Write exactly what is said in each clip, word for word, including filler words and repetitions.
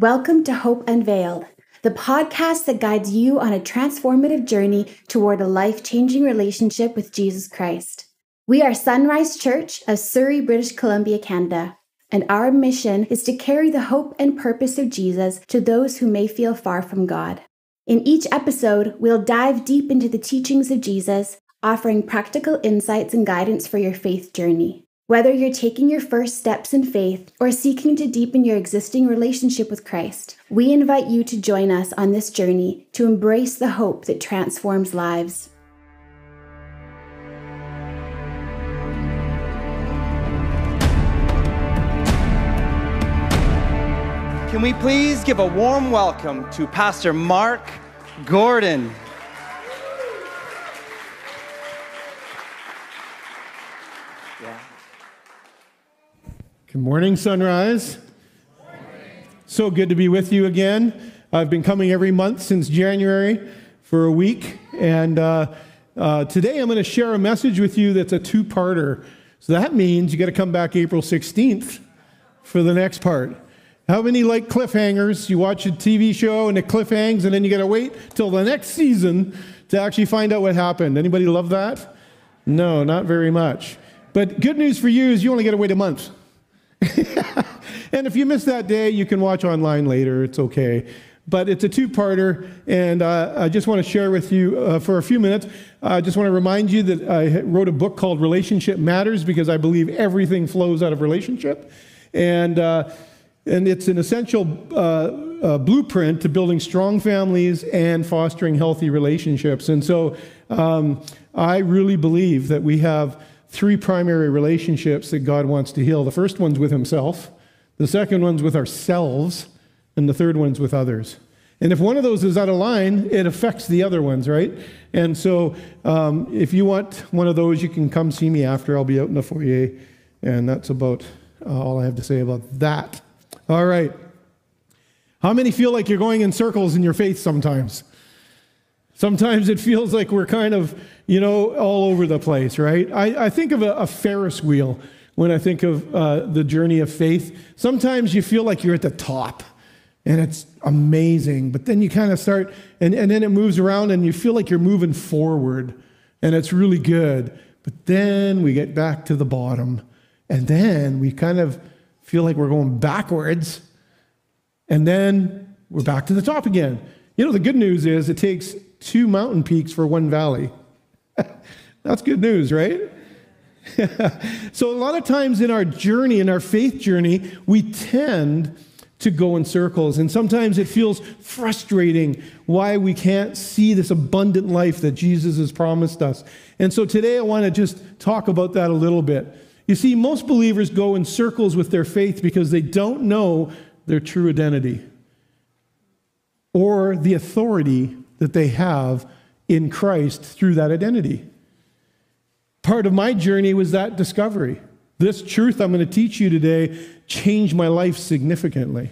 Welcome to Hope Unveiled, the podcast that guides you on a transformative journey toward a life-changing relationship with Jesus Christ. We are Sonrise Church of Surrey, British Columbia, Canada, and our mission is to carry the hope and purpose of Jesus to those who may feel far from God. In each episode, we'll dive deep into the teachings of Jesus, offering practical insights and guidance for your faith journey. Whether you're taking your first steps in faith or seeking to deepen your existing relationship with Christ, we invite you to join us on this journey to embrace the hope that transforms lives. Can we please give a warm welcome to Pastor Mark Gordon? Good morning, Sonrise. Morning. So good to be with you again. I've been coming every month since January for a week, and uh, uh, today I'm going to share a message with you that's a two-parter. So that means you got to come back April sixteenth for the next part. How many like cliffhangers? You watch a T V show and it cliffhangs, and then you got to wait till the next season to actually find out what happened. Anybody love that? No, not very much. But good news for you is you only got to wait a month. And if you miss that day, you can watch online later. It's okay. But it's a two-parter, and uh, I just want to share with you uh, for a few minutes. I just want to remind you that I wrote a book called Relationship Matters because I believe everything flows out of relationship. And, uh, and it's an essential uh, uh, blueprint to building strong families and fostering healthy relationships. And so um, I really believe that we have three primary relationships that God wants to heal. The first one's with himself, the second one's with ourselves, and the third one's with others. And if one of those is out of line, it affects the other ones, right? And so um, if you want one of those, you can come see me after. I'll be out in the foyer, and that's about uh, all I have to say about that. All right. How many feel like you're going in circles in your faith sometimes? Sometimes it feels like we're kind of, you know, all over the place, right? I, I think of a, a Ferris wheel when I think of uh, the journey of faith. Sometimes you feel like you're at the top, and it's amazing. But then you kind of start, and, and then it moves around, and you feel like you're moving forward, and it's really good. But then we get back to the bottom, and then we kind of feel like we're going backwards, and then we're back to the top again. You know, the good news is it takes two mountain peaks for one valley. That's good news, right? So a lot of times in our journey, in our faith journey, we tend to go in circles. And sometimes it feels frustrating why we can't see this abundant life that Jesus has promised us. And so today I want to just talk about that a little bit. You see, most believers go in circles with their faith because they don't know their true identity or the authority that they have in Christ through that identity. Part of my journey was that discovery. This truth I'm going to teach you today changed my life significantly.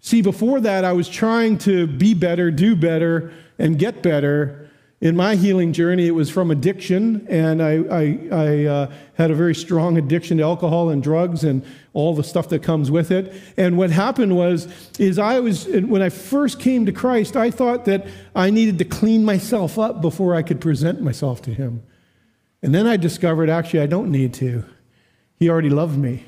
See, before that, I was trying to be better, do better, and get better. In my healing journey, it was from addiction, and I, I, I uh, had a very strong addiction to alcohol and drugs and all the stuff that comes with it. And what happened was, is I was, when I first came to Christ, I thought that I needed to clean myself up before I could present myself to him. And then I discovered, actually, I don't need to. He already loved me.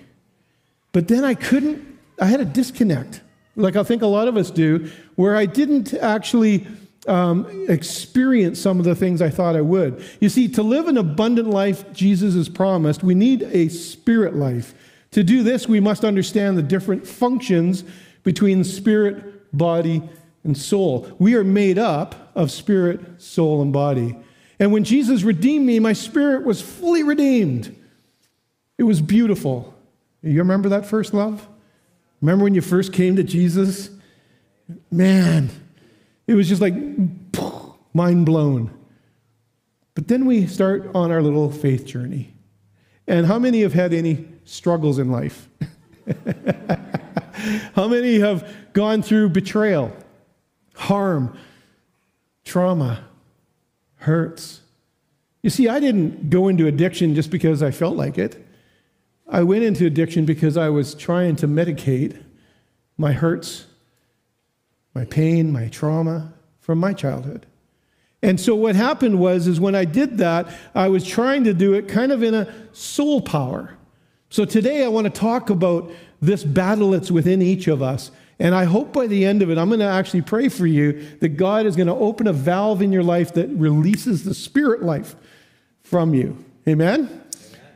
But then I couldn't, I had a disconnect, like I think a lot of us do, where I didn't actually Um, experience some of the things I thought I would. You see, to live an abundant life Jesus has promised, we need a spirit life. To do this, we must understand the different functions between spirit, body, and soul. We are made up of spirit, soul, and body. And when Jesus redeemed me, my spirit was fully redeemed. It was beautiful. You remember that first love? Remember when you first came to Jesus? Man, it was just like, mind blown. But then we start on our little faith journey. And how many have had any struggles in life? How many have gone through betrayal, harm, trauma, hurts? You see, I didn't go into addiction just because I felt like it. I went into addiction because I was trying to medicate my hurts my pain, my trauma from my childhood. And so what happened was, is when I did that, I was trying to do it kind of in a soul power. So today I want to talk about this battle that's within each of us. And I hope by the end of it, I'm going to actually pray for you that God is going to open a valve in your life that releases the spirit life from you. Amen? Amen.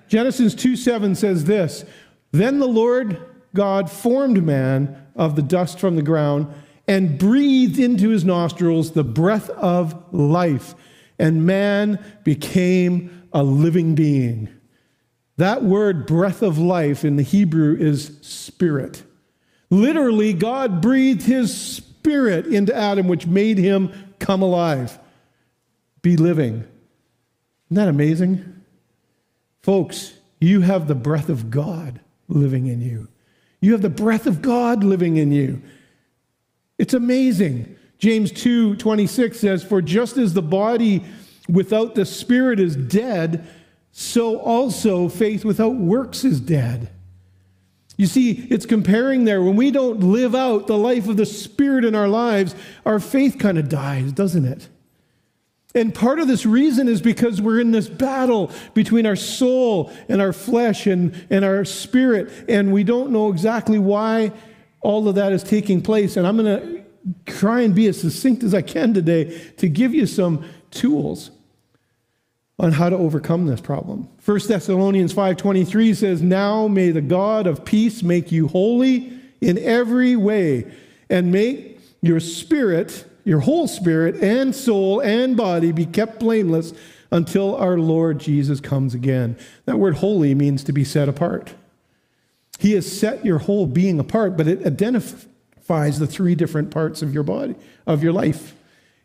Genesis two seven says this, "Then the Lord God formed man of the dust from the ground and breathed into his nostrils the breath of life, and man became a living being." That word breath of life in the Hebrew is spirit. Literally, God breathed his spirit into Adam, which made him come alive, be living. Isn't that amazing? Folks, you have the breath of God living in you. You have the breath of God living in you. It's amazing. James two twenty-six says, "For just as the body without the spirit is dead, so also faith without works is dead." You see, it's comparing there. When we don't live out the life of the Spirit in our lives, our faith kind of dies, doesn't it? And part of this reason is because we're in this battle between our soul and our flesh and, and our spirit, and we don't know exactly why all of that is taking place. And I'm going to try and be as succinct as I can today to give you some tools on how to overcome this problem. First Thessalonians five twenty-three says, "Now may the God of peace make you holy in every way, and make your spirit, your whole spirit and soul and body be kept blameless until our Lord Jesus comes again." That word holy means to be set apart. He has set your whole being apart, but it identifies the three different parts of your body, of your life.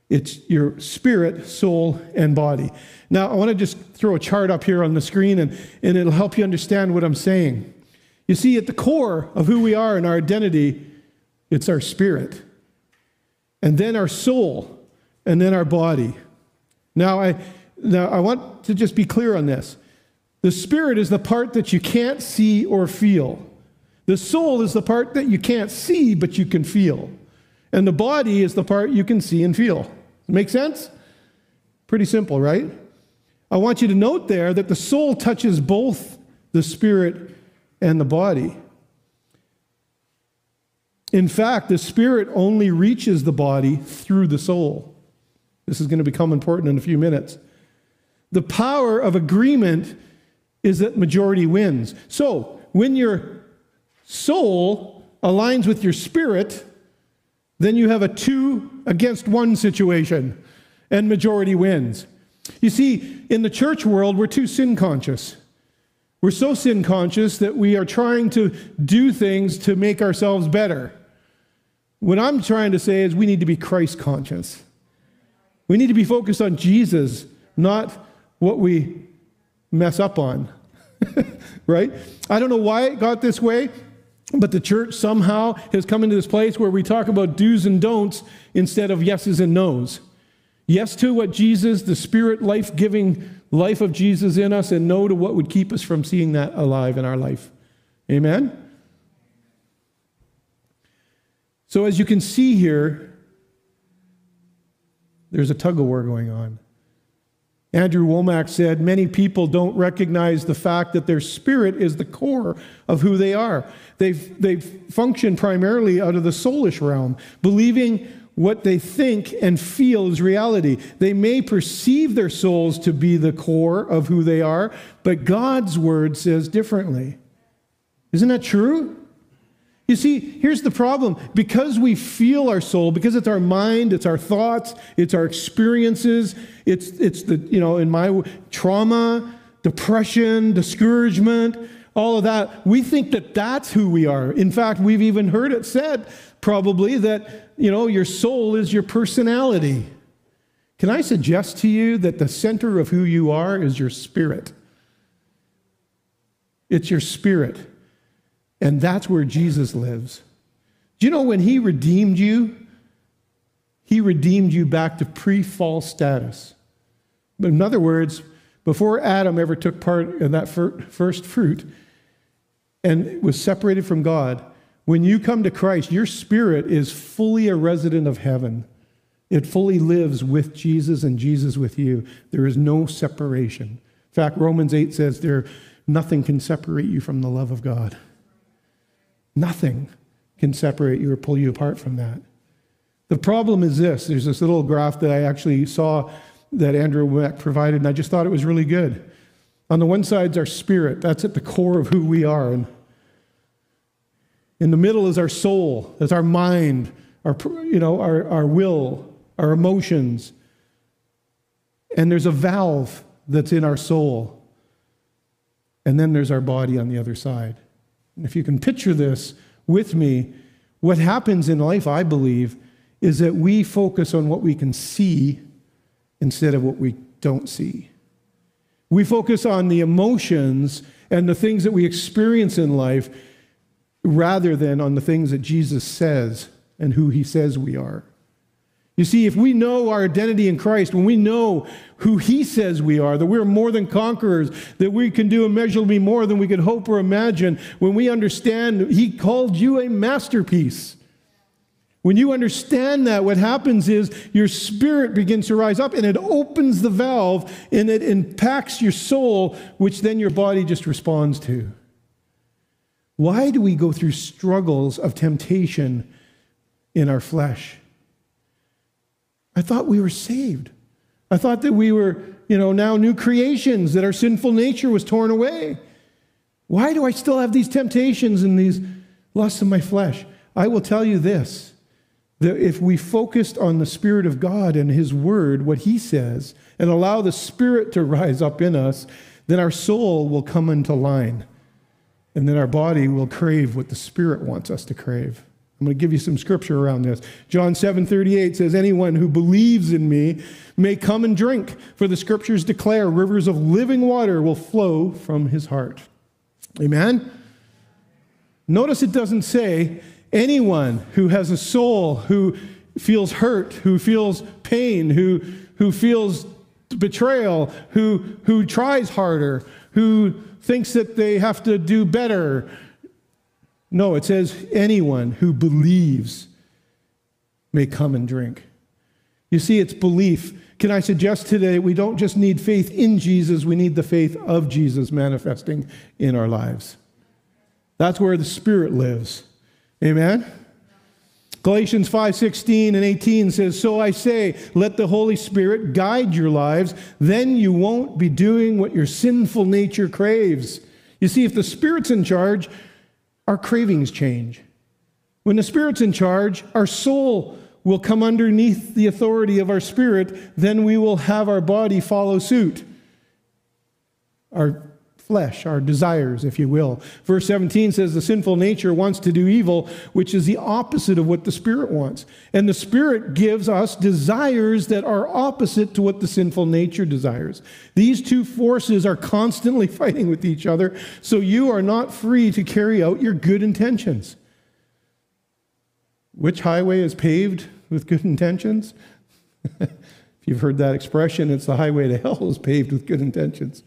It's your spirit, soul, and body. Now, I want to just throw a chart up here on the screen, and, and it'll help you understand what I'm saying. You see, at the core of who we are and our identity, it's our spirit, and then our soul, and then our body. Now, I, now I want to just be clear on this. The spirit is the part that you can't see or feel. The soul is the part that you can't see, but you can feel. And the body is the part you can see and feel. Make sense? Pretty simple, right? I want you to note there that the soul touches both the spirit and the body. In fact, the spirit only reaches the body through the soul. This is going to become important in a few minutes. The power of agreement is that majority wins. So when your soul aligns with your spirit, then you have a two against one situation, and majority wins. You see, in the church world, we're too sin conscious. We're so sin conscious that we are trying to do things to make ourselves better. What I'm trying to say is we need to be Christ conscious. We need to be focused on Jesus, not what we mess up on, right? I don't know why it got this way, but the church somehow has come into this place where we talk about do's and don'ts instead of yeses and nos. Yes to what Jesus, the spirit life-giving life of Jesus in us, and no to what would keep us from seeing that alive in our life. Amen? So as you can see here, there's a tug-of-war going on. Andrew Wommack said, "Many people don't recognize the fact that their spirit is the core of who they are. They've, they've functioned primarily out of the soulish realm, believing what they think and feel is reality. They may perceive their souls to be the core of who they are, but God's word says differently." Isn't that true? You see, here's the problem. Because we feel our soul, because it's our mind, it's our thoughts, it's our experiences, it's, it's the, you know, in my trauma, depression, discouragement, all of that, we think that that's who we are. In fact, we've even heard it said probably that, you know, your soul is your personality. Can I suggest to you that the center of who you are is your spirit? It's your spirit. And that's where Jesus lives. Do you know when he redeemed you, he redeemed you back to pre-fall status. But in other words, before Adam ever took part in that first fruit and was separated from God, When you come to Christ, your spirit is fully a resident of heaven. It fully lives with Jesus and Jesus with you. There is no separation. In fact, Romans eight says there, nothing can separate you from the love of God. Nothing can separate you or pull you apart from that. The problem is this. There's this little graph that I actually saw that Andrew Meck provided, and I just thought it was really good. On the one side is our spirit. That's at the core of who we are. And in the middle is our soul, is our mind, our, you know, our, our will, our emotions. And there's a valve that's in our soul. And then there's our body on the other side. And if you can picture this with me, what happens in life, I believe, is that we focus on what we can see instead of what we don't see. We focus on the emotions and the things that we experience in life rather than on the things that Jesus says and who he says we are. You see, if we know our identity in Christ, when we know who he says we are, that we're more than conquerors, that we can do immeasurably more than we could hope or imagine, when we understand he called you a masterpiece, when you understand that, what happens is your spirit begins to rise up and it opens the valve and it impacts your soul, which then your body just responds to. Why do we go through struggles of temptation in our flesh? I thought we were saved. I thought that we were, you know, now new creations, that our sinful nature was torn away. Why do I still have these temptations and these lusts of my flesh? I will tell you this. That if we focused on the Spirit of God and his word, what he says, and allow the Spirit to rise up in us, then our soul will come into line. And then our body will crave what the Spirit wants us to crave. I'm going to give you some scripture around this. John seven thirty-eight says, anyone who believes in me may come and drink, for the scriptures declare rivers of living water will flow from his heart. Amen? Notice it doesn't say, anyone who has a soul, who feels hurt, who feels pain, who, who feels betrayal, who, who tries harder, who thinks that they have to do better. No, it says anyone who believes may come and drink. You see, it's belief. Can I suggest today we don't just need faith in Jesus, we need the faith of Jesus manifesting in our lives. That's where the Spirit lives. Amen? Galatians five sixteen and eighteen says, so I say, let the Holy Spirit guide your lives, then you won't be doing what your sinful nature craves. You see, if the Spirit's in charge, our cravings change. When the Spirit's in charge, our soul will come underneath the authority of our spirit, then we will have our body follow suit. Our flesh, our desires, if you will. Verse seventeen says the sinful nature wants to do evil, which is the opposite of what the Spirit wants. And the Spirit gives us desires that are opposite to what the sinful nature desires. These two forces are constantly fighting with each other, so you are not free to carry out your good intentions. Which highway is paved with good intentions? If you've heard that expression, it's the highway to hell is paved with good intentions.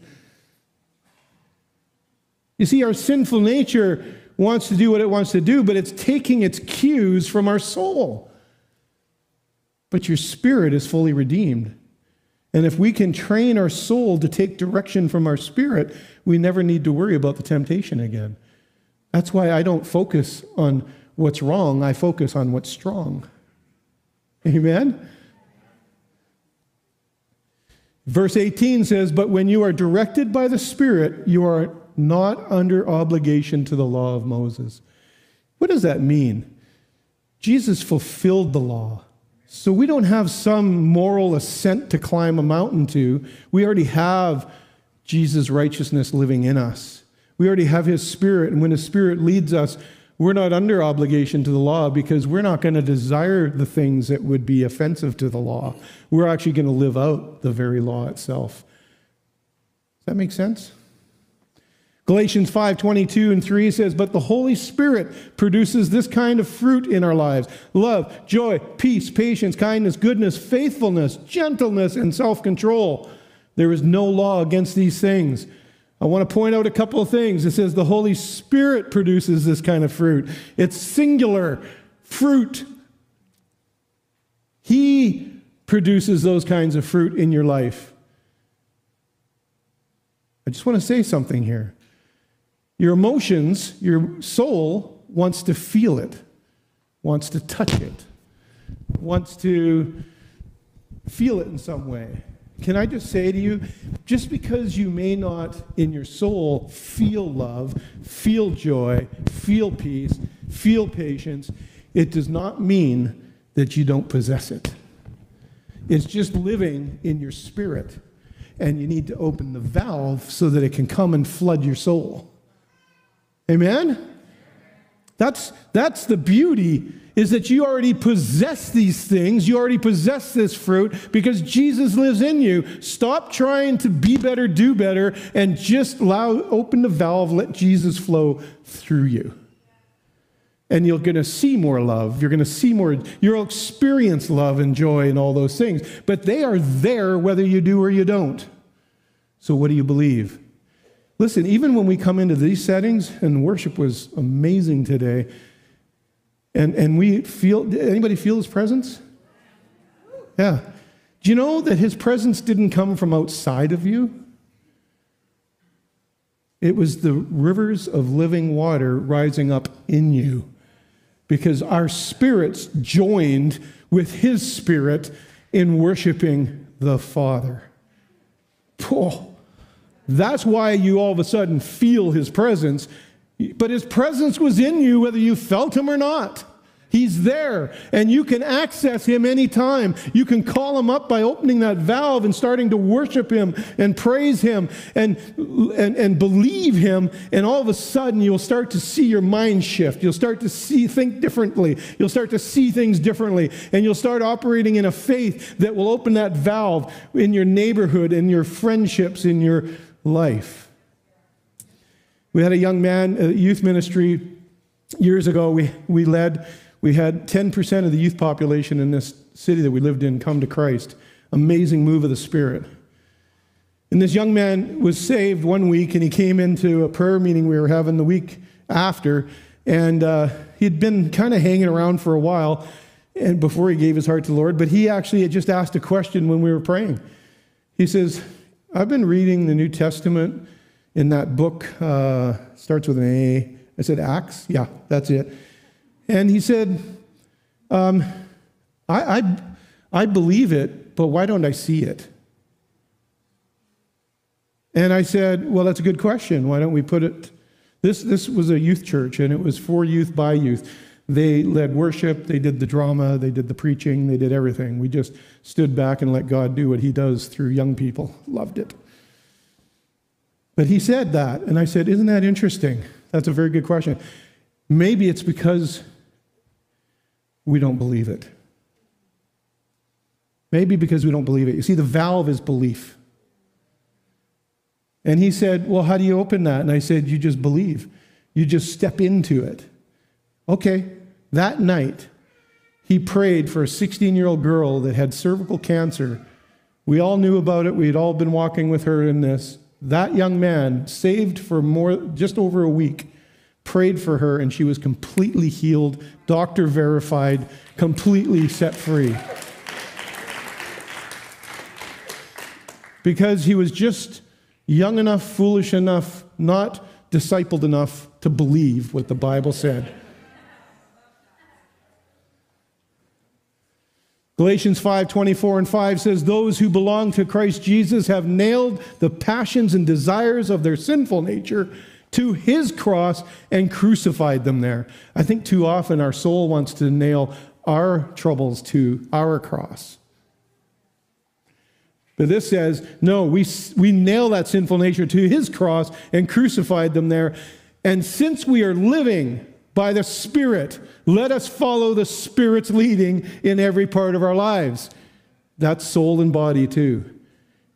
You see, our sinful nature wants to do what it wants to do, but it's taking its cues from our soul. But your spirit is fully redeemed. And if we can train our soul to take direction from our spirit, we never need to worry about the temptation again. That's why I don't focus on what's wrong. I focus on what's strong. Amen? Verse eighteen says, but when you are directed by the Spirit, you are not under obligation to the law of Moses. What does that mean? Jesus fulfilled the law. So we don't have some moral ascent to climb a mountain to. We already have Jesus' righteousness living in us. We already have his Spirit, and when his Spirit leads us, we're not under obligation to the law because we're not going to desire the things that would be offensive to the law. We're actually going to live out the very law itself. Does that make sense? Galatians five twenty-two and three says, but the Holy Spirit produces this kind of fruit in our lives: love, joy, peace, patience, kindness, goodness, faithfulness, gentleness, and self-control. There is no law against these things. I want to point out a couple of things. It says the Holy Spirit produces this kind of fruit. It's singular fruit. He produces those kinds of fruit in your life. I just want to say something here. Your emotions, your soul wants to feel it, wants to touch it, wants to feel it in some way. Can I just say to you, just because you may not in your soul feel love, feel joy, feel peace, feel patience, it does not mean that you don't possess it. It's just living in your spirit, and you need to open the valve so that it can come and flood your soul. Amen? That's, that's the beauty, is that you already possess these things. You already possess this fruit because Jesus lives in you. Stop trying to be better, do better, and just allow, open the valve, let Jesus flow through you. And you're going to see more love. You're going to see more, you'll experience love and joy and all those things. But they are there whether you do or you don't. So what do you believe? Listen, even when we come into these settings, and worship was amazing today, and, and we feel, did anybody feel his presence? Yeah. Do you know that his presence didn't come from outside of you? It was the rivers of living water rising up in you, because our spirits joined with his spirit in worshiping the Father. Poor. That's why you all of a sudden feel his presence. But his presence was in you whether you felt him or not. He's there, and you can access him anytime. You can call him up by opening that valve and starting to worship him and praise him and, and, and believe him, and all of a sudden you'll start to see your mind shift. You'll start to see, think differently. You'll start to see things differently, and you'll start operating in a faith that will open that valve in your neighborhood, in your friendships, in your life. We had a young man at youth ministry years ago. We, we led, we had ten percent of the youth population in this city that we lived in come to Christ. Amazing move of the Spirit. And this young man was saved one week, and he came into a prayer meeting we were having the week after, and uh, he'd been kind of hanging around for a while and before he gave his heart to the Lord, but he actually had just asked a question when we were praying. He says, I've been reading the New Testament in that book, uh, starts with an A. I said, Acts? Yeah, that's it. And he said, um, I, I, I believe it, but why don't I see it? And I said, well, that's a good question. Why don't we put it? This, this was a youth church, and it was for youth, by youth. They led worship, they did the drama, they did the preaching, they did everything. We just stood back and let God do what he does through young people. Loved it. But he said that, and I said, isn't that interesting? That's a very good question. Maybe it's because we don't believe it. Maybe because we don't believe it. You see, the valve is belief. And he said, well, how do you open that? And I said, you just believe. You just step into it. Okay. That night, he prayed for a sixteen-year-old girl that had cervical cancer. We all knew about it. We had all been walking with her in this. That young man, saved for more, just over a week, prayed for her, and she was completely healed, doctor verified, completely set free. Because he was just young enough, foolish enough, not discipled enough to believe what the Bible said. Galatians five, twenty-four and five says, those who belong to Christ Jesus have nailed the passions and desires of their sinful nature to his cross and crucified them there. I think too often our soul wants to nail our troubles to our cross. But this says, no, we, we nail that sinful nature to his cross and crucified them there. And since we are living by the Spirit, let us follow the Spirit's leading in every part of our lives. That's soul and body too.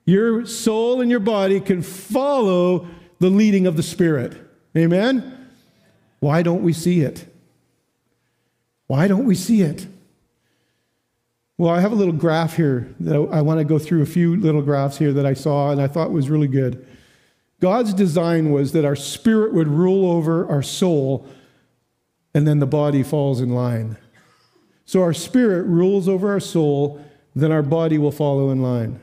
Your soul and your body can follow the leading of the Spirit. Amen? Why don't we see it? Why don't we see it? Well, I have a little graph here that I want to go through, a few little graphs here that I saw and I thought was really good. God's design was that our spirit would rule over our soul, and then the body falls in line. So our spirit rules over our soul, then our body will follow in line.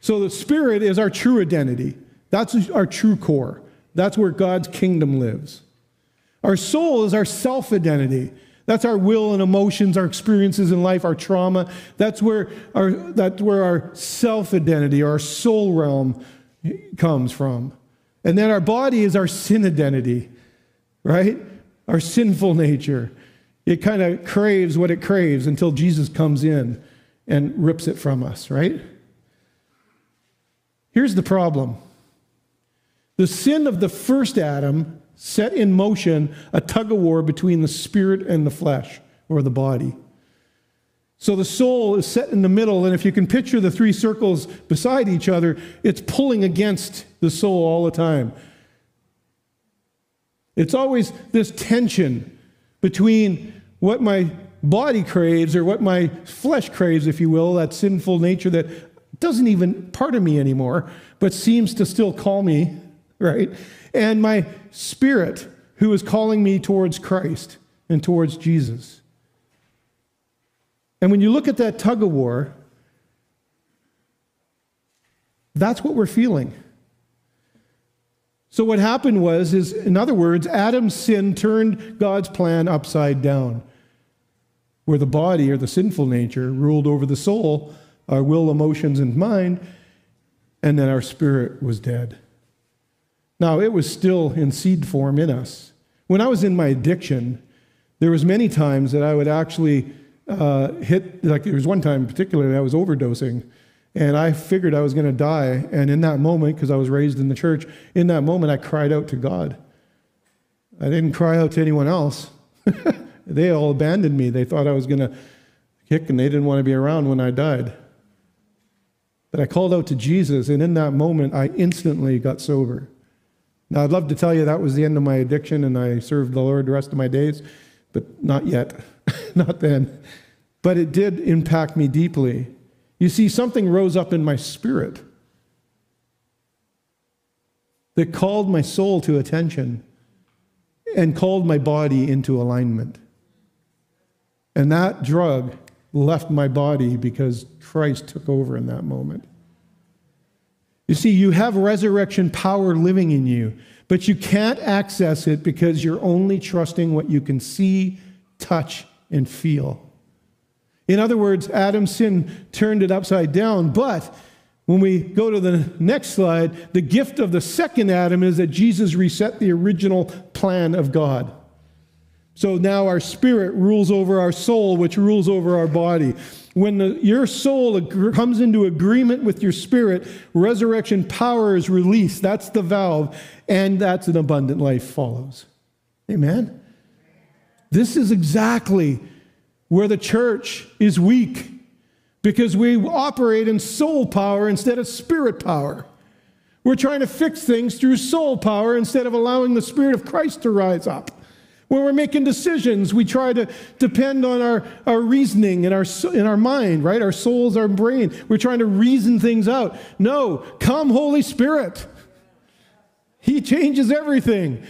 So the spirit is our true identity. That's our true core. That's where God's kingdom lives. Our soul is our self-identity. That's our will and emotions, our experiences in life, our trauma. That's where our, that's where our self-identity, our soul realm comes from. And then our body is our sin identity, right? Our sinful nature. It kind of craves what it craves until Jesus comes in and rips it from us, right? Here's the problem. The sin of the first Adam set in motion a tug-of-war between the spirit and the flesh, or the body. So the soul is set in the middle, and if you can picture the three circles beside each other, it's pulling against the soul all the time. It's always this tension between what my body craves, or what my flesh craves, if you will, that sinful nature that doesn't even part of me anymore, but seems to still call me, right? And my spirit, who is calling me towards Christ and towards Jesus. And when you look at that tug of war, that's what we're feeling. So what happened was, is, in other words, Adam's sin turned God's plan upside down, where the body, or the sinful nature, ruled over the soul, our will, emotions, and mind, and then our spirit was dead. Now, it was still in seed form in us. When I was in my addiction, there was many times that I would actually uh, hit, like there was one time particularly I was overdosing, and I figured I was going to die, and in that moment, because I was raised in the church, in that moment I cried out to God. I didn't cry out to anyone else. They all abandoned me. They thought I was going to kick, and they didn't want to be around when I died. But I called out to Jesus, and in that moment I instantly got sober. Now, I'd love to tell you that was the end of my addiction and I served the Lord the rest of my days, but not yet, not then. But it did impact me deeply. You see, something rose up in my spirit that called my soul to attention and called my body into alignment. And that drug left my body because Christ took over in that moment. You see, you have resurrection power living in you, but you can't access it because you're only trusting what you can see, touch, and feel. In other words, Adam's sin turned it upside down, but when we go to the next slide, the gift of the second Adam is that Jesus reset the original plan of God. So now our spirit rules over our soul, which rules over our body. When the, your soul comes into agreement with your spirit, resurrection power is released. That's the valve, and that's an abundant life follows. Amen? This is exactly where the church is weak, because we operate in soul power instead of spirit power. We're trying to fix things through soul power instead of allowing the Spirit of Christ to rise up. When we're making decisions, we try to depend on our, our reasoning and our, in our mind, right? Our souls, our brain. We're trying to reason things out. No, come Holy Spirit. He changes everything.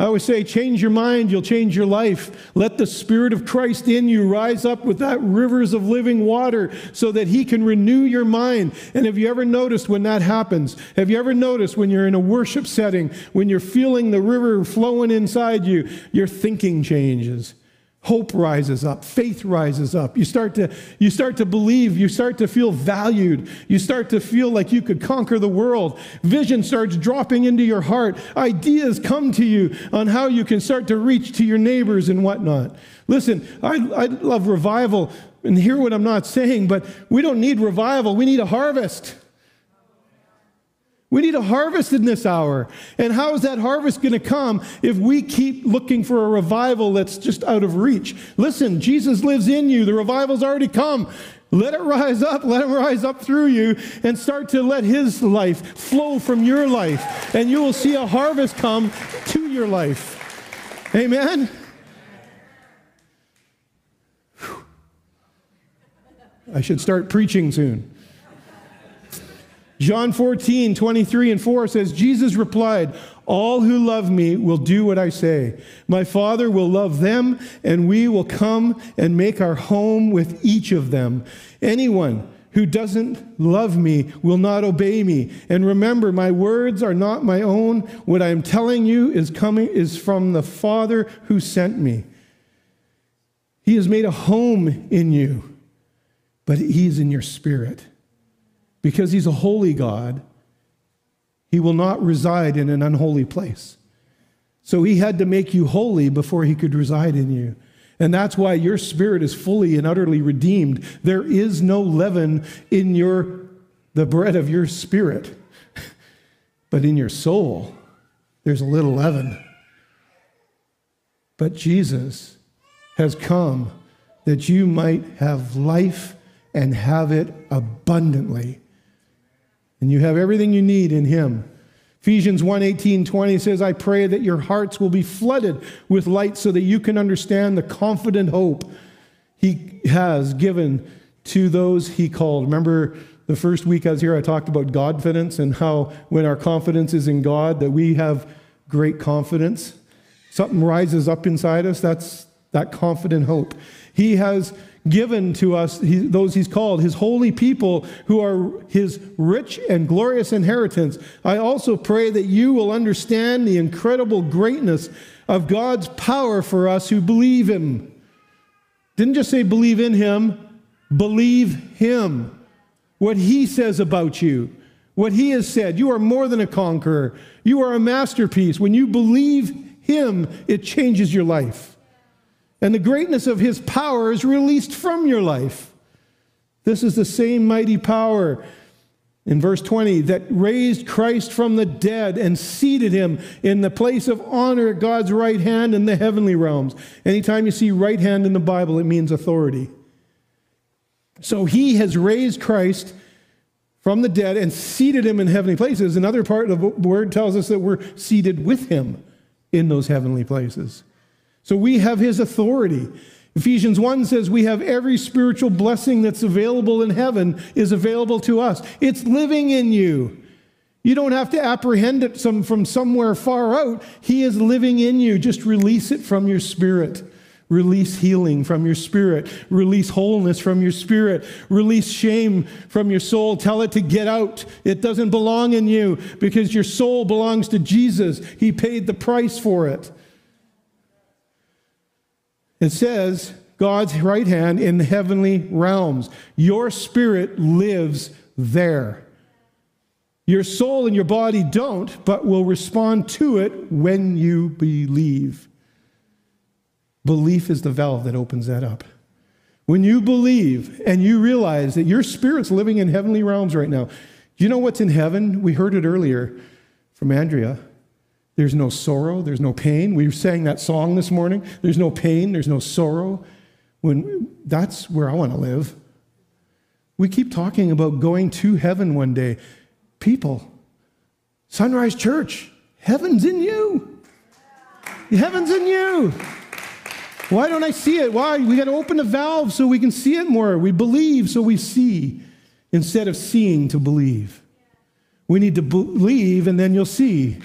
I always say, change your mind, you'll change your life. Let the Spirit of Christ in you rise up with that rivers of living water so that He can renew your mind. And have you ever noticed when that happens? Have you ever noticed when you're in a worship setting, when you're feeling the river flowing inside you, your thinking changes. Hope rises up. Faith rises up. You start to, you start to believe. You start to feel valued. You start to feel like you could conquer the world. Vision starts dropping into your heart. Ideas come to you on how you can start to reach to your neighbors and whatnot. Listen, I, I love revival, and hear what I'm not saying, but we don't need revival. We need a harvest. We need a harvest in this hour. And how is that harvest going to come if we keep looking for a revival that's just out of reach? Listen, Jesus lives in you. The revival's already come. Let it rise up. Let him rise up through you and start to let his life flow from your life. And you will see a harvest come to your life. Amen? Whew. I should start preaching soon. John fourteen, twenty-three and four says, Jesus replied, all who love me will do what I say. My Father will love them, and we will come and make our home with each of them. Anyone who doesn't love me will not obey me. And remember, my words are not my own. What I am telling you is coming is from the Father who sent me. He has made a home in you, but he's in your spirit. Because he's a holy God, he will not reside in an unholy place. So he had to make you holy before he could reside in you. And that's why your spirit is fully and utterly redeemed. There is no leaven in your, the bread of your spirit. But in your soul, there's a little leaven. But Jesus has come that you might have life and have it abundantly. And you have everything you need in him. Ephesians one, eighteen, twenty says, I pray that your hearts will be flooded with light so that you can understand the confident hope he has given to those he called. Remember the first week I was here, I talked about Godfidence and how when our confidence is in God, that we have great confidence. Something rises up inside us. That's that confident hope. He has given to us, he, those he's called, his holy people who are his rich and glorious inheritance. I also pray that you will understand the incredible greatness of God's power for us who believe him. Didn't just say believe in him, believe him. What he says about you, what he has said, you are more than a conqueror. You are a masterpiece. When you believe him, it changes your life. And the greatness of his power is released from your life. This is the same mighty power in verse twenty that raised Christ from the dead and seated him in the place of honor at God's right hand in the heavenly realms. Anytime you see right hand in the Bible, it means authority. So he has raised Christ from the dead and seated him in heavenly places. Another part of the word tells us that we're seated with him in those heavenly places. So we have his authority. Ephesians one says we have every spiritual blessing that's available in heaven is available to us. It's living in you. You don't have to apprehend it some, from somewhere far out. He is living in you. Just release it from your spirit. Release healing from your spirit. Release wholeness from your spirit. Release shame from your soul. Tell it to get out. It doesn't belong in you because your soul belongs to Jesus. He paid the price for it. It says, God's right hand in the heavenly realms. Your spirit lives there. Your soul and your body don't, but will respond to it when you believe. Belief is the valve that opens that up. When you believe and you realize that your spirit's living in heavenly realms right now, you know what's in heaven? We heard it earlier from Andrea. There's no sorrow. There's no pain. We sang that song this morning. There's no pain. There's no sorrow. When that's where I want to live. We keep talking about going to heaven one day. People, Sonrise Church, heaven's in you. Heaven's in you. Why don't I see it? Why? We got to open the valve so we can see it more. We believe so we see instead of seeing to believe. We need to believe and then you'll see.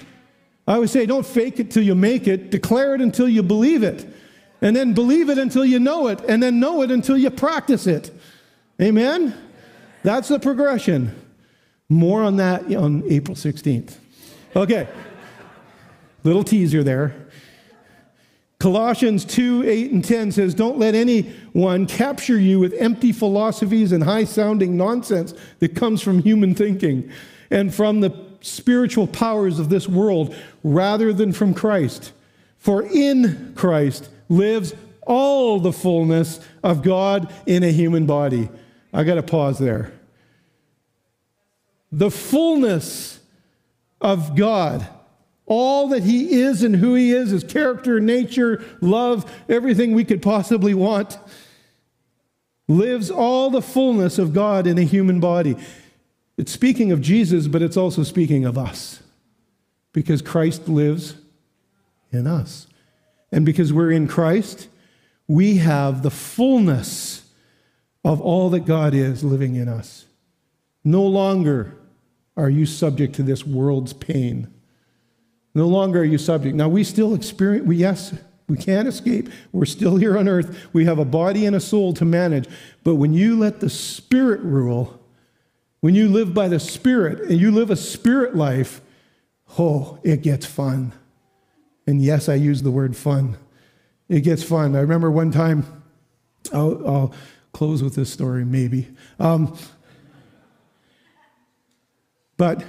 I always say, don't fake it till you make it. Declare it until you believe it. And then believe it until you know it. And then know it until you practice it. Amen? That's the progression. More on that on April sixteenth. Okay. Little teaser there. Colossians two, eight and ten says, don't let anyone capture you with empty philosophies and high-sounding nonsense that comes from human thinking and from the spiritual powers of this world rather than from Christ. For in Christ lives all the fullness of God in a human body. I got to pause there. The fullness of God, all that he is and who he is, his character, nature, love, everything we could possibly want, lives all the fullness of God in a human body. It's speaking of Jesus, but it's also speaking of us because Christ lives in us. And because we're in Christ, we have the fullness of all that God is living in us. No longer are you subject to this world's pain. No longer are you subject. Now, we still experience, we, yes, we can't escape. We're still here on earth. We have a body and a soul to manage. But when you let the Spirit rule, when you live by the Spirit and you live a Spirit life, oh, it gets fun. And yes, I use the word fun. It gets fun. I remember one time, I'll, I'll close with this story, maybe. Um, but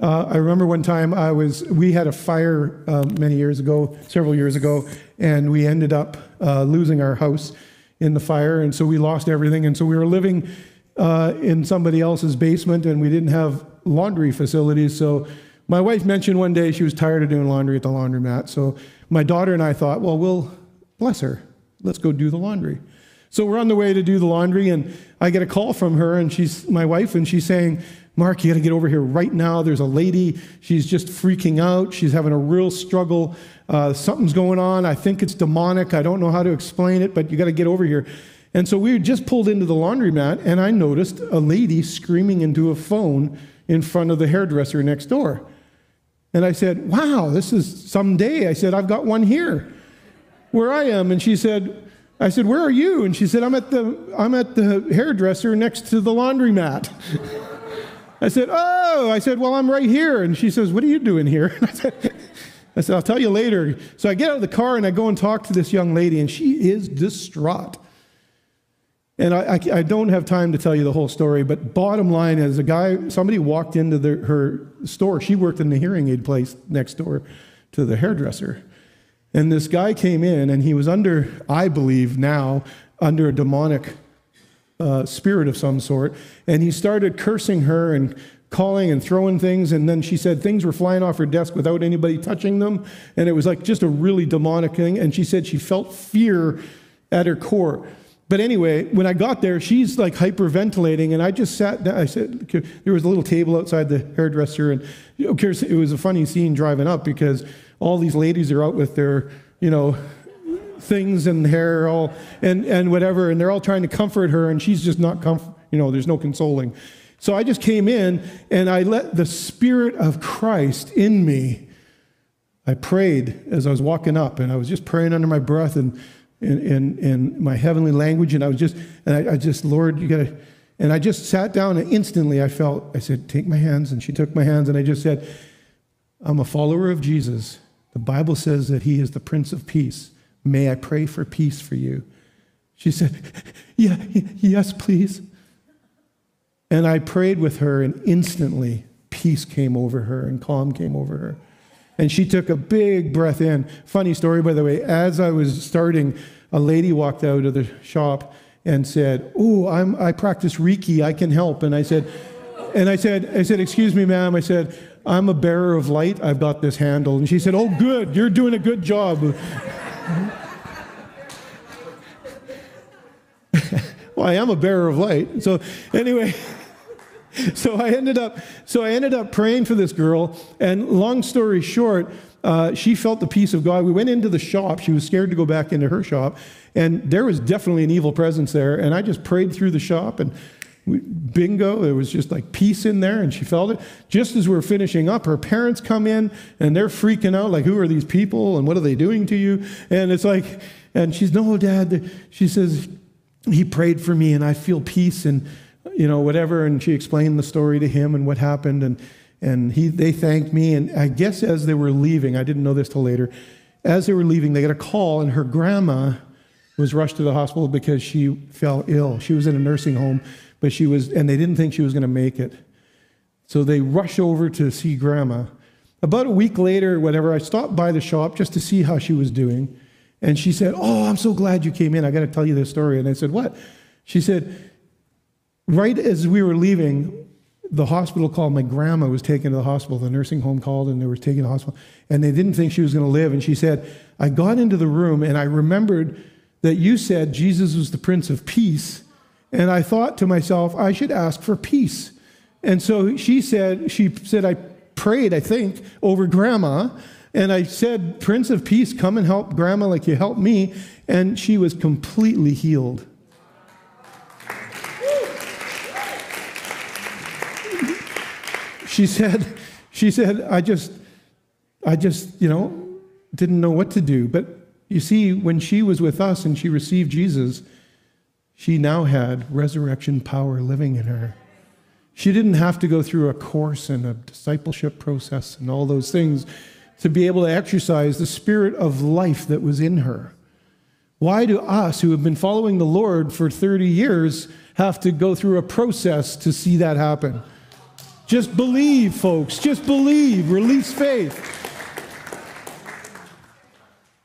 uh, I remember one time I was, we had a fire uh, many years ago, several years ago, and we ended up uh, losing our house in the fire. And so we lost everything. And so we were living uh, in somebody else's basement, and we didn't have laundry facilities. So my wife mentioned one day she was tired of doing laundry at the laundromat. So my daughter and I thought, well, we'll bless her. Let's go do the laundry. So we're on the way to do the laundry, and I get a call from her, and she's my wife, and she's saying, Mark, you got to get over here right now. There's a lady. She's just freaking out. She's having a real struggle. Uh, something's going on. I think it's demonic. I don't know how to explain it, but you got to get over here. And so we just pulled into the laundromat, and I noticed a lady screaming into a phone in front of the hairdresser next door. And I said, wow, this is someday. I said, I've got one here where I am. And she said, I said, where are you? And she said, I'm at the, I'm at the hairdresser next to the laundromat. I said, oh, I said, well, I'm right here. And she says, what are you doing here? I said, I said, I'll tell you later. So I get out of the car and I go and talk to this young lady, and she is distraught. And I, I, I don't have time to tell you the whole story, but bottom line is a guy, somebody walked into the, her store. She worked in the hearing aid place next door to the hairdresser. And this guy came in, and he was under, I believe now, under a demonic uh, spirit of some sort. And he started cursing her and calling and throwing things. And then she said things were flying off her desk without anybody touching them. And it was like just a really demonic thing. And she said she felt fear at her core. But anyway, when I got there, she's like hyperventilating, and I just sat down. I said, there was a little table outside the hairdresser, and of course, it was a funny scene driving up because all these ladies are out with their, you know, things and hair all and and whatever, and they're all trying to comfort her, and she's just not comf- you know, there's no consoling. So I just came in, and I let the Spirit of Christ in me. I prayed as I was walking up, and I was just praying under my breath and. In, in, in my heavenly language, and I was just, and I, I just, Lord, you gotta, and I just sat down, and instantly I felt, I said, take my hands, and she took my hands, and I just said, I'm a follower of Jesus. The Bible says that he is the Prince of Peace. May I pray for peace for you? She said, yeah, yes, please. And I prayed with her, and instantly peace came over her, and calm came over her. And she took a big breath in. Funny story, by the way. As I was starting, a lady walked out of the shop and said, "Oh, I'm I practice Reiki. I can help." And I said, "And I said, I said, excuse me, ma'am. I said, I'm a bearer of light. I've got this handle." And she said, "Oh, good. You're doing a good job." Well, I am a bearer of light. So, anyway. So I ended up, so I ended up praying for this girl, and long story short, uh, she felt the peace of God. We went into the shop. She was scared to go back into her shop, and there was definitely an evil presence there. And I just prayed through the shop, and we, bingo, there was just like peace in there, and she felt it. Just as we were finishing up, her parents come in, and they're freaking out, like, "Who are these people? And what are they doing to you?" And it's like, and she's, "No, Dad." She says, "He prayed for me, and I feel peace." And you know, whatever, and she explained the story to him and what happened, and and he they thanked me, and I guess as they were leaving, I didn't know this till later, as they were leaving, they got a call, and her grandma was rushed to the hospital because she fell ill. She was in a nursing home, but she was, and they didn't think she was going to make it. So they rush over to see grandma. About a week later, whatever, I stopped by the shop just to see how she was doing, and she said, "Oh, I'm so glad you came in. I got to tell you this story." And I said, "What?" She said, "Right as we were leaving, the hospital called. My grandma was taken to the hospital. The nursing home called, and they were taken to the hospital. And they didn't think she was going to live." And she said, "I got into the room, and I remembered that you said Jesus was the Prince of Peace. And I thought to myself, I should ask for peace." And so she said, she said, "I prayed, I think, over Grandma. And I said, 'Prince of Peace, come and help Grandma like you helped me.'" And she was completely healed. she said, she said, I just, I just, you know, didn't know what to do. But you see, when she was with us and she received Jesus, she now had resurrection power living in her. She didn't have to go through a course and a discipleship process and all those things to be able to exercise the spirit of life that was in her. Why do us who have been following the Lord for thirty years have to go through a process to see that happen? Just believe, folks. Just believe. Release faith.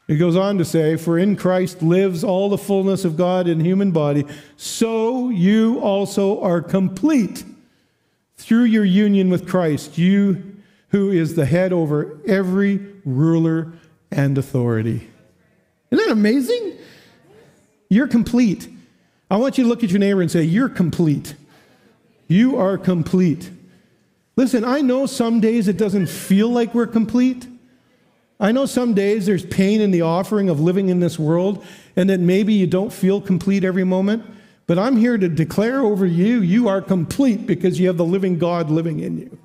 It goes on to say, for in Christ lives all the fullness of God in human body, so you also are complete through your union with Christ, you who is the head over every ruler and authority. Isn't that amazing? You're complete. I want you to look at your neighbor and say, you're complete. You are complete. Listen, I know some days it doesn't feel like we're complete. I know some days there's pain in the offering of living in this world, and that maybe you don't feel complete every moment, but I'm here to declare over you, you are complete because you have the living God living in you.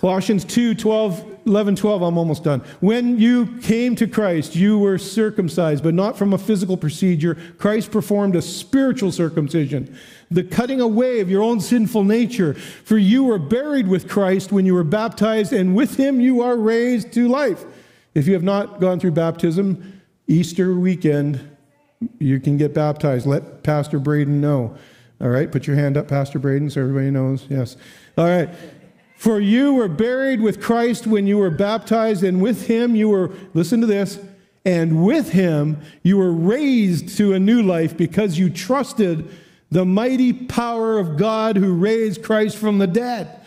Colossians two, twelve, eleven, twelve, I'm almost done. When you came to Christ, you were circumcised, but not from a physical procedure. Christ performed a spiritual circumcision, the cutting away of your own sinful nature. For you were buried with Christ when you were baptized, and with him you are raised to life. If you have not gone through baptism, Easter weekend, you can get baptized. Let Pastor Braden know. All right, put your hand up, Pastor Braden, so everybody knows. Yes. All right. For you were buried with Christ when you were baptized, and with him you were, listen to this, and with him you were raised to a new life because you trusted the mighty power of God who raised Christ from the dead.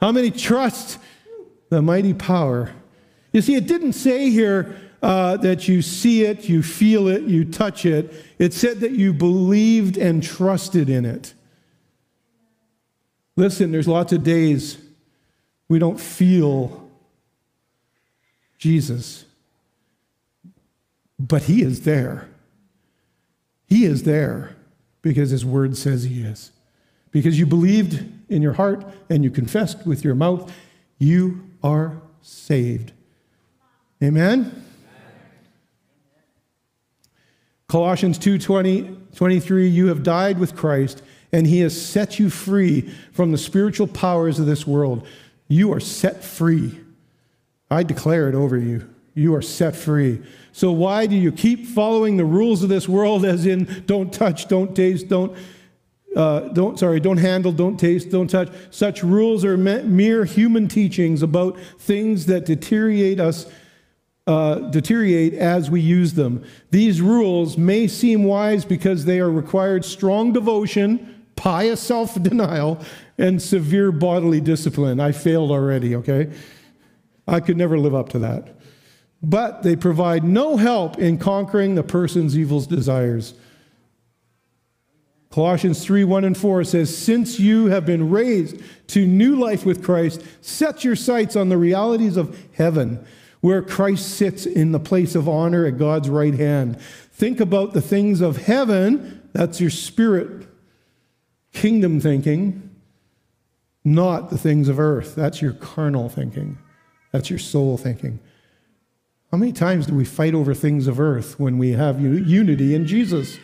How many trust the mighty power? You see, it didn't say here uh, that you see it, you feel it, you touch it. It said that you believed and trusted in it. Listen, there's lots of days we don't feel Jesus, but he is there. He is there because his word says he is. Because you believed in your heart and you confessed with your mouth, you are saved. Amen? Colossians two, twenty, twenty-three, you have died with Christ and he has set you free from the spiritual powers of this world. You are set free. I declare it over you. You are set free. So why do you keep following the rules of this world, as in don't touch, don't taste, don't, uh, don't, sorry, don't handle, don't taste, don't touch? Such rules are mere human teachings about things that deteriorate us, uh, deteriorate as we use them. These rules may seem wise because they are required strong devotion, pious self-denial, and severe bodily discipline. I failed already, okay? I could never live up to that. But they provide no help in conquering the person's evil desires. Colossians three, one and four says, since you have been raised to new life with Christ, set your sights on the realities of heaven, where Christ sits in the place of honor at God's right hand. Think about the things of heaven, that's your spirit, kingdom thinking, not the things of earth. That's your carnal thinking. That's your soul thinking. How many times do we fight over things of earth when we have unity in Jesus?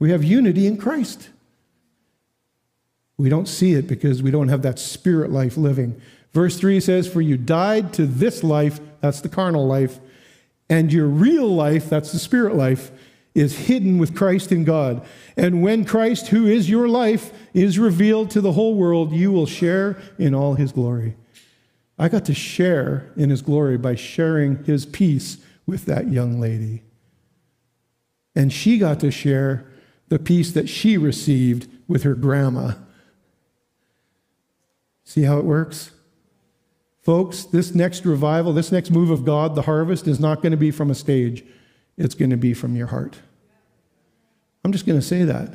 We have unity in Christ. We don't see it because we don't have that spirit life living. Verse three says, for you died to this life, that's the carnal life, and your real life, that's the spirit life, is hidden with Christ in God. And when Christ, who is your life, is revealed to the whole world, you will share in all his glory. I got to share in his glory by sharing his peace with that young lady. And she got to share the peace that she received with her grandma. See how it works? Folks, this next revival, this next move of God, the harvest, is not going to be from a stage. It's going to be from your heart. I'm just going to say that.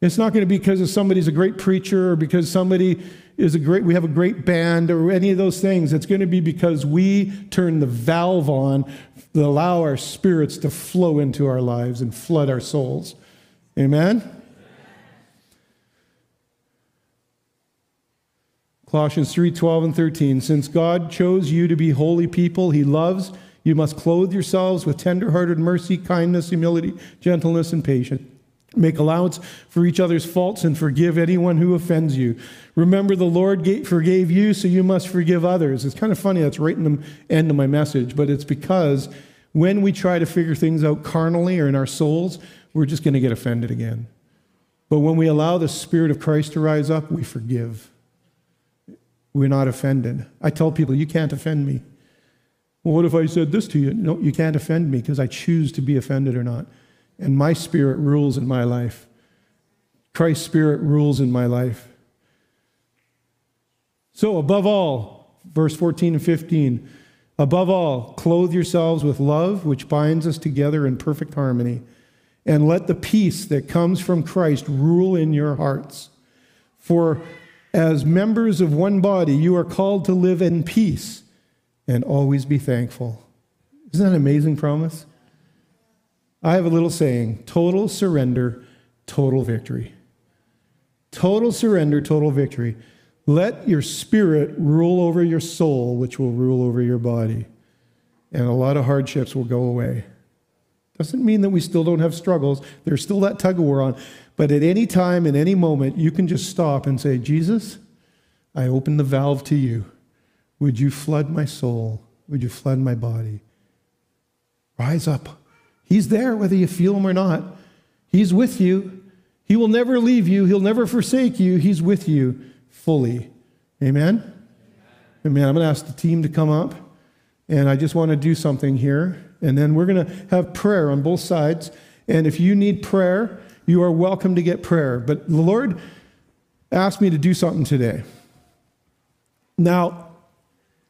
It's not going to be because somebody's a great preacher or because somebody is a great, we have a great band or any of those things. It's going to be because we turn the valve on to allow our spirits to flow into our lives and flood our souls. Amen? Colossians three twelve and thirteen, since God chose you to be holy people he loves, you must clothe yourselves with tender-hearted mercy, kindness, humility, gentleness, and patience. Make allowance for each other's faults and forgive anyone who offends you. Remember the Lord forgave you, so you must forgive others. It's kind of funny, that's right in the end of my message, but it's because when we try to figure things out carnally or in our souls, we're just going to get offended again. But when we allow the Spirit of Christ to rise up, we forgive. We're not offended. I tell people, you can't offend me. Well, what if I said this to you? No, you can't offend me because I choose to be offended or not. And my spirit rules in my life. Christ's spirit rules in my life. So above all, verse fourteen and fifteen, above all, clothe yourselves with love, which binds us together in perfect harmony. And let the peace that comes from Christ rule in your hearts. For as members of one body, you are called to live in peace and always be thankful. Isn't that an amazing promise? I have a little saying, total surrender, total victory. Total surrender, total victory. Let your spirit rule over your soul, which will rule over your body. And a lot of hardships will go away. Doesn't mean that we still don't have struggles. There's still that tug of war on. But at any time, in any moment, you can just stop and say, Jesus, I open the valve to you. Would you flood my soul? Would you flood my body? Rise up. He's there whether you feel him or not. He's with you. He will never leave you. He'll never forsake you. He's with you fully. Amen? Amen. Amen. I'm going to ask the team to come up. And I just want to do something here. And then we're going to have prayer on both sides. And if you need prayer, you are welcome to get prayer. But the Lord asked me to do something today. Now,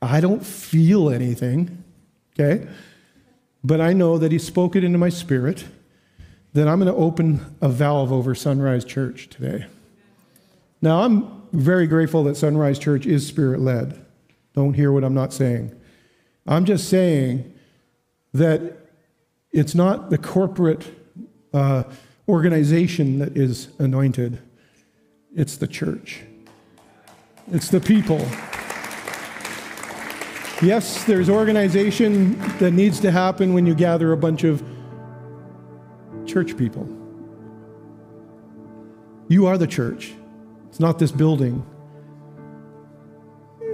I don't feel anything, okay? But I know that he spoke it into my spirit, that I'm going to open a valve over Sonrise Church today. Now, I'm very grateful that Sonrise Church is Spirit-led. Don't hear what I'm not saying. I'm just saying that it's not the corporate uh, organization that is anointed. It's the church. It's the people. Yes, there's organization that needs to happen when you gather a bunch of church people. You are the church. It's not this building.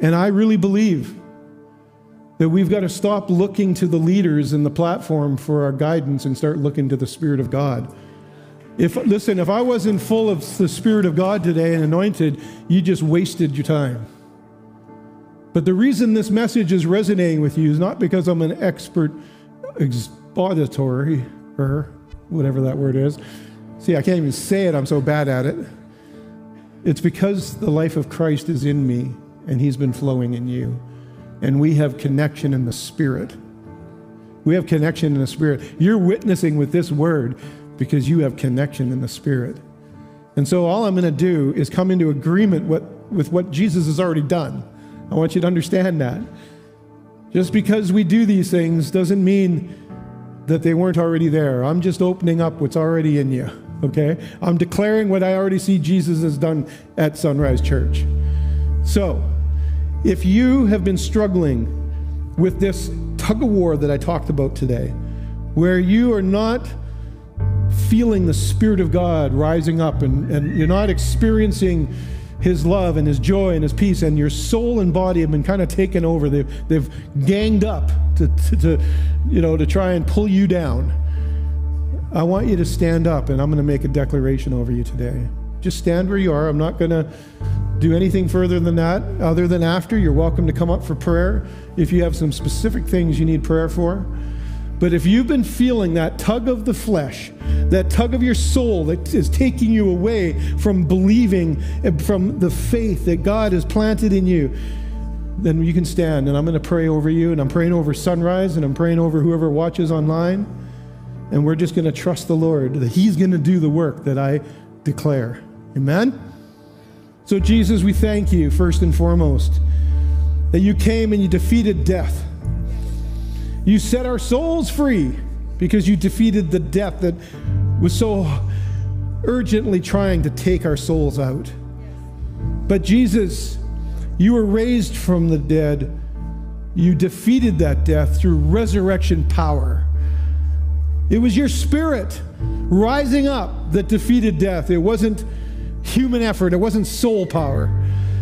And I really believe that we've got to stop looking to the leaders and the platform for our guidance and start looking to the Spirit of God. If, listen, if I wasn't full of the Spirit of God today and anointed, you just wasted your time. But the reason this message is resonating with you is not because I'm an expert expository, or whatever that word is. See, I can't even say it. I'm so bad at it. It's because the life of Christ is in me and he's been flowing in you. And we have connection in the Spirit. We have connection in the Spirit. You're witnessing with this word because you have connection in the Spirit. And so all I'm going to do is come into agreement with, with what Jesus has already done. I want you to understand that. Just because we do these things doesn't mean that they weren't already there. I'm just opening up what's already in you, okay? I'm declaring what I already see Jesus has done at Sonrise Church. So, if you have been struggling with this tug-of-war that I talked about today, where you are not feeling the Spirit of God rising up and, and you're not experiencing his love and his joy and his peace, and your soul and body have been kind of taken over, they've, they've ganged up to, to, to, you know, to try and pull you down, I want you to stand up, and I'm going to make a declaration over you today. Just stand where you are. I'm not going to do anything further than that, other than after. You're welcome to come up for prayer if you have some specific things you need prayer for. But if you've been feeling that tug of the flesh, that tug of your soul that is taking you away from believing, from the faith that God has planted in you, then you can stand, and I'm going to pray over you, and I'm praying over Sonrise, and I'm praying over whoever watches online, and we're just going to trust the Lord that he's going to do the work that I declare. Amen? So Jesus, we thank you first and foremost that you came and you defeated death. You set our souls free because you defeated the death that was so urgently trying to take our souls out. But Jesus, You were raised from the dead. You defeated that death through resurrection power. It was your spirit rising up that defeated death. It wasn't human effort. It wasn't soul power.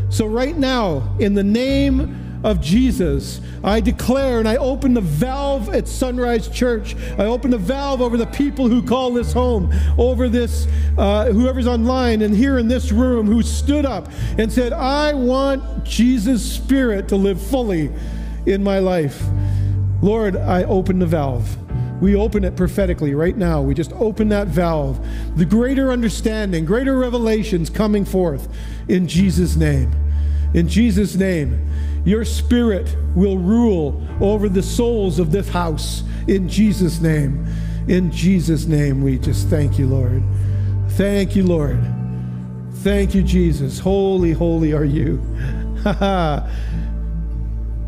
So right now, in the name of Jesus, I declare and I open the valve at Sonrise Church. I open the valve over the people who call this home, over this, uh, whoever's online and here in this room who stood up and said, I want Jesus' spirit to live fully in my life. Lord, I open the valve. We open it prophetically right now. We just open that valve. The greater understanding, greater revelations coming forth in Jesus' name. In Jesus' name, your spirit will rule over the souls of this house. In Jesus' name. In Jesus' name, we just thank you, Lord. Thank you, Lord. Thank you, Jesus. Holy, holy are you. Ha ha.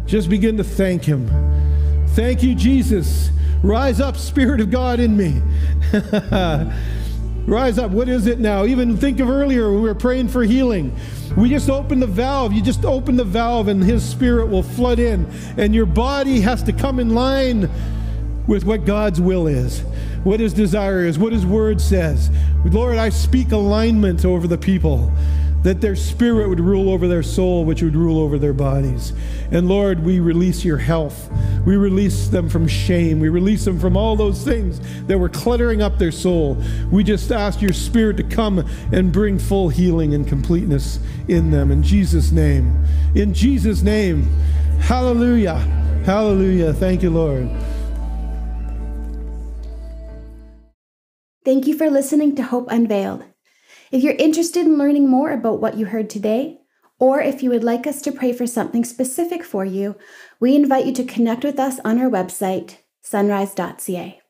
Just begin to thank him. Thank you, Jesus. Rise up, Spirit of God in me. Rise up. What is it now? Even think of earlier when we were praying for healing. We just open the valve. You just open the valve and his spirit will flood in. And your body has to come in line with what God's will is, what his desire is, what his word says. Lord, I speak alignment over the people, that their spirit would rule over their soul, which would rule over their bodies. And Lord, we release your health. We release them from shame. We release them from all those things that were cluttering up their soul. We just ask your spirit to come and bring full healing and completeness in them. In Jesus' name. In Jesus' name. Hallelujah. Hallelujah. Thank you, Lord. Thank you for listening to Hope Unveiled. If you're interested in learning more about what you heard today, or if you would like us to pray for something specific for you, we invite you to connect with us on our website, sonrise dot c a.